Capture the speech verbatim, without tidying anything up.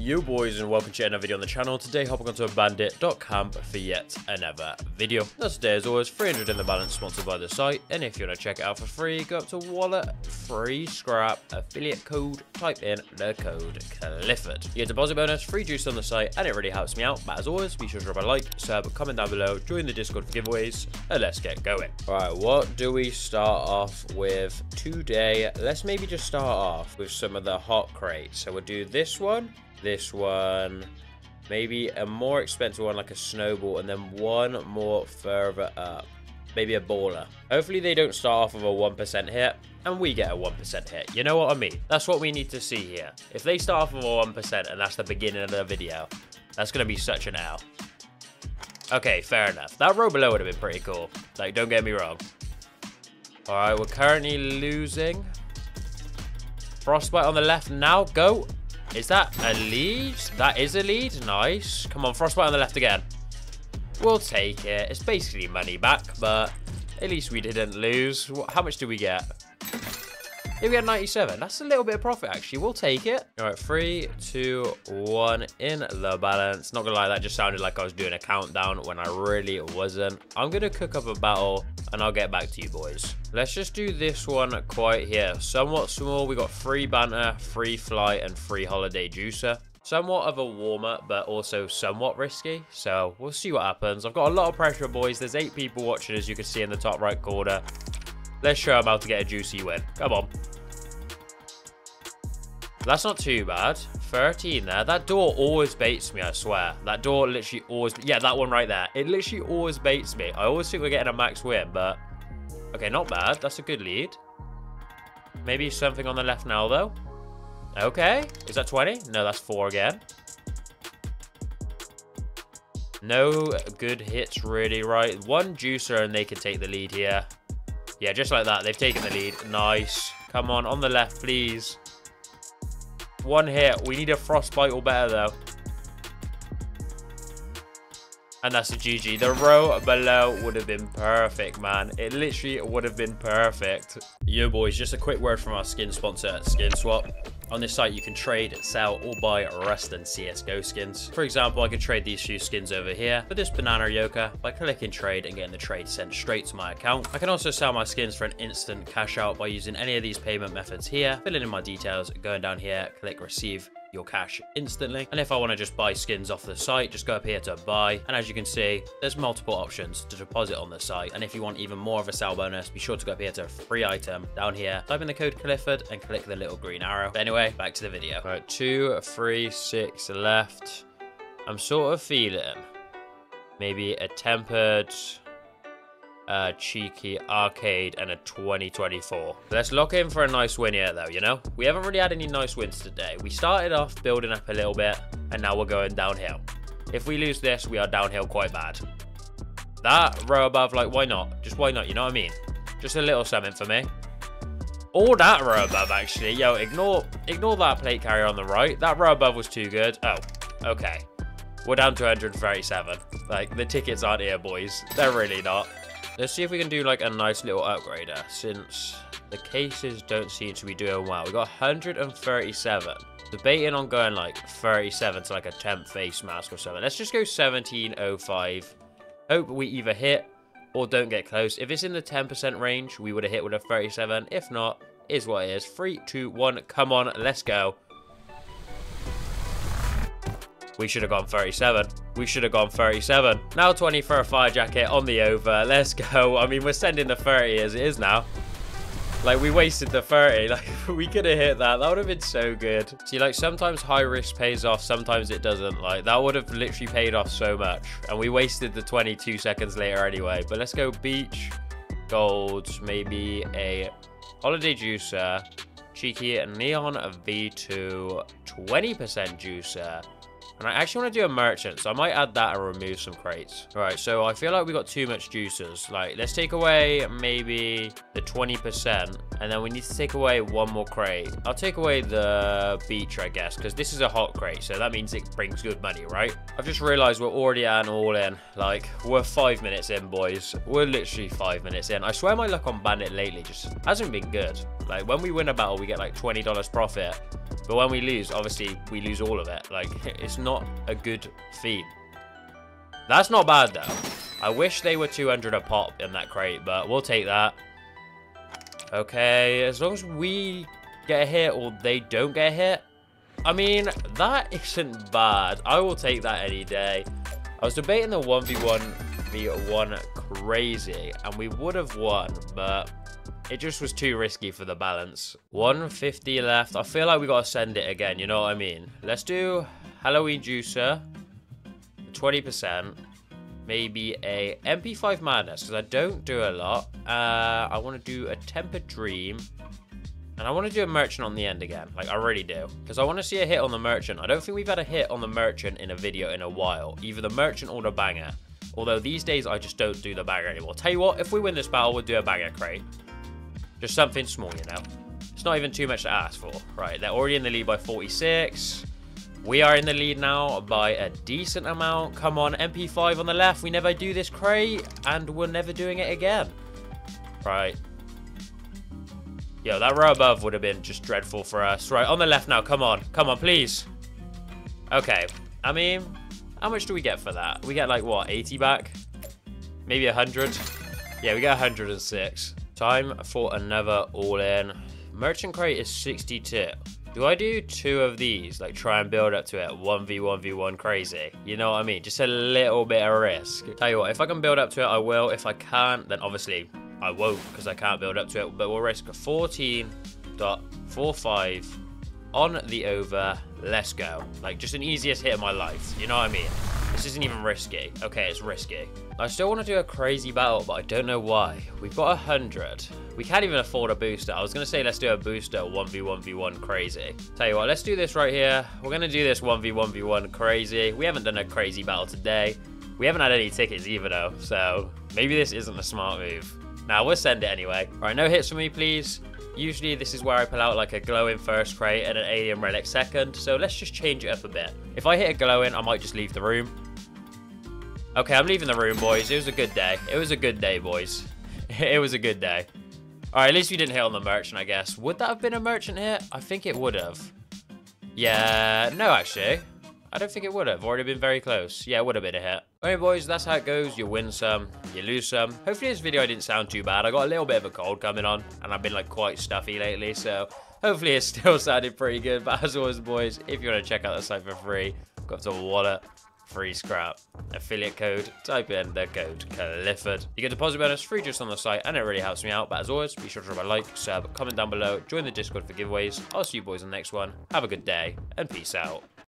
you boys, and welcome to another video on the channel. Today hopping onto bandit dot camp for yet another video. That's today as always, three hundred in the balance, sponsored by the site, and if you want to check it out for free, go up to wallet, free scrap, affiliate code, type in the code Clifford. You get deposit bonus, free juice on the site, and it really helps me out. But as always, be sure to drop a like, sub, comment down below, join the Discord for giveaways, and let's get going. Alright, what do we start off with today? Let's maybe just start off with some of the hot crates. So we'll do this This one, this one, maybe a more expensive one like a snowball, and then one more further up, maybe a baller. Hopefully they don't start off with a one percent hit and we get a one percent hit. You know what I mean? That's what we need to see here. If they start off with a one percent and that's the beginning of the video, that's going to be such an L. Okay, fair enough. That row below would have been pretty cool. Like, don't get me wrong. All right, we're currently losing. Frostbite on the left now. Go. Is that a lead? That is a lead. Nice. Come on, Frostbite on the left again. We'll take it. It's basically money back, but at least we didn't lose. How much did we get? Yeah, we got ninety-seven. That's a little bit of profit, actually. We'll take it. All right, three, two, one in the balance. Not gonna lie, that just sounded like I was doing a countdown when I really wasn't. I'm gonna cook up a battle and I'll get back to you boys. Let's just do this one quite here. Somewhat small. We got free banter, free flight, and free holiday juicer. Somewhat of a warm-up, but also somewhat risky. So we'll see what happens. I've got a lot of pressure, boys. There's eight people watching, as you can see in the top right corner. Let's show them how to get a juicy win. Come on. That's not too bad. thirteen there. That door always baits me, I swear. That door literally always... Yeah, that one right there. It literally always baits me. I always think we're getting a max win, but... Okay, not bad. That's a good lead. Maybe something on the left now, though. Okay. Is that twenty? No, that's four again. No good hits, really, right? One juicer, and they can take the lead here. Yeah, just like that. They've taken the lead. Nice. Come on, on the left, please. One hit. We need a frostbite or better, though. And that's a G G. The row below would have been perfect, man. It literally would have been perfect. Yo, boys, just a quick word from our skin sponsor, SkinSwap. On this site, you can trade, sell, or buy Rust and C S G O skins. For example, I could trade these few skins over here for this Banana Yoka by clicking trade and getting the trade sent straight to my account. I can also sell my skins for an instant cash out by using any of these payment methods here, filling in my details, going down here, click receive your cash instantly. And if I want to just buy skins off the site, just go up here to buy, and as you can see, there's multiple options to deposit on the site. And if you want even more of a sell bonus, be sure to go up here to free item down here, type in the code Clifford, and click the little green arrow. But anyway, back to the video. All right, two, three, six left. I'm sort of feeling maybe a tempered, uh cheeky arcade, and a twenty twenty-four. Let's lock in for a nice win here, though. You know, we haven't really had any nice wins today. We started off building up a little bit, and now we're going downhill. If we lose this, we are downhill quite bad. That row above, like, why not? Just why not? You know what I mean? Just a little something for me. All that row above, actually. Yo, ignore ignore that plate carrier on the right. That row above was too good. Oh, okay, we're down to one hundred thirty-seven. Like, the tickets aren't here, boys. They're really not. Let's see if we can do, like, a nice little upgrader, since the cases don't seem to be doing well. We got one hundred thirty-seven. Debating on going, like, thirty-seven to, like, a temp face mask or something. Let's just go seventeen oh five. Hope we either hit or don't get close. If it's in the ten percent range, we would have hit with a thirty-seven. If not, is what it is. three, two, one. Come on. Let's go. We should have gone thirty-seven. We should have gone thirty-seven. Now twenty for a fire jacket on the over. Let's go. I mean, we're sending the thirty as it is now. Like, we wasted the thirty. Like, we could have hit that. That would have been so good. See, like, sometimes high risk pays off. Sometimes it doesn't. Like, that would have literally paid off so much. And we wasted the twenty-two seconds later anyway. But let's go beach, gold, maybe a holiday juicer, cheeky neon V two, twenty percent juicer. And I actually want to do a merchant, so I might add that and remove some crates. All right, so I feel like we got too much juicers. Like, let's take away maybe the twenty percent, and then we need to take away one more crate. I'll take away the beach, I guess, because this is a hot crate, so that means it brings good money, right? I've just realized we're already at an all-in. Like, we're five minutes in, boys. We're literally five minutes in. I swear my luck on Bandit lately just hasn't been good. Like, when we win a battle, we get like twenty dollars profit. But when we lose, obviously, we lose all of it. Like, it's not a good feed. That's not bad, though. I wish they were two hundred a pop in that crate, but we'll take that. Okay, as long as we get a hit or they don't get a hit. I mean, that isn't bad. I will take that any day. I was debating the one v one v one crazy, and we would have won, but it just was too risky for the balance. one fifty left. I feel like we got to send it again, you know what I mean? Let's do Halloween Juicer, twenty percent, maybe a M P five Madness, because I don't do a lot. Uh, I want to do a Tempered Dream, and I want to do a Merchant on the end again. Like, I really do, because I want to see a hit on the Merchant. I don't think we've had a hit on the Merchant in a video in a while, either the Merchant or the Banger. Although these days, I just don't do the Banger anymore. Tell you what, if we win this battle, we'll do a Banger crate. Just something small, you know. It's not even too much to ask for. Right, they're already in the lead by forty-six. We are in the lead now by a decent amount. Come on, M P five on the left. We never do this crate, and we're never doing it again. Right. Yo, that row above would have been just dreadful for us. Right, on the left now. Come on. Come on, please. Okay. I mean, how much do we get for that? We get, like, what, eighty back? Maybe one hundred? Yeah, we get one hundred six. Time for another all-in. Merchant crate is sixty-two. Do I do two of these? Like, try and build up to it. one v one v one crazy. You know what I mean? Just a little bit of risk. Tell you what, if I can build up to it, I will. If I can't, then obviously I won't, because I can't build up to it. But we'll risk fourteen point four five on the over. Let's go. Like, just an easiest hit of my life. You know what I mean? This isn't even risky. Okay, it's risky. I still want to do a crazy battle, but I don't know why. We've got one hundred. We can't even afford a booster. I was going to say let's do a booster one v one v one crazy. Tell you what, let's do this right here. We're going to do this one v one v one crazy. We haven't done a crazy battle today. We haven't had any tickets either, though. So maybe this isn't a smart move. Nah, we'll send it anyway. All right, no hits for me, please. Usually this is where I pull out like a glowing first crate and an alien relic second, so let's just change it up a bit. If I hit a glowing, I might just leave the room. Okay, I'm leaving the room, boys. It was a good day. It was a good day, boys. It was a good day. All right, at least we didn't hit on the merchant, I guess. Would that have been a merchant hit? I think it would have. Yeah, no, actually. I don't think it would have. Already been very close. Yeah, it would have been a hit. Anyway, boys, that's how it goes. You win some, you lose some. Hopefully this video I didn't sound too bad. I got a little bit of a cold coming on, and I've been, like, quite stuffy lately, so hopefully it still sounded pretty good. But as always, boys, if you want to check out the site for free, go to wallet, free scrap, affiliate code, type in the code Clifford. You get deposit bonus, free juice on the site, and it really helps me out. But as always, be sure to drop a like, sub, comment down below, join the Discord for giveaways. I'll see you boys in the next one. Have a good day, and peace out.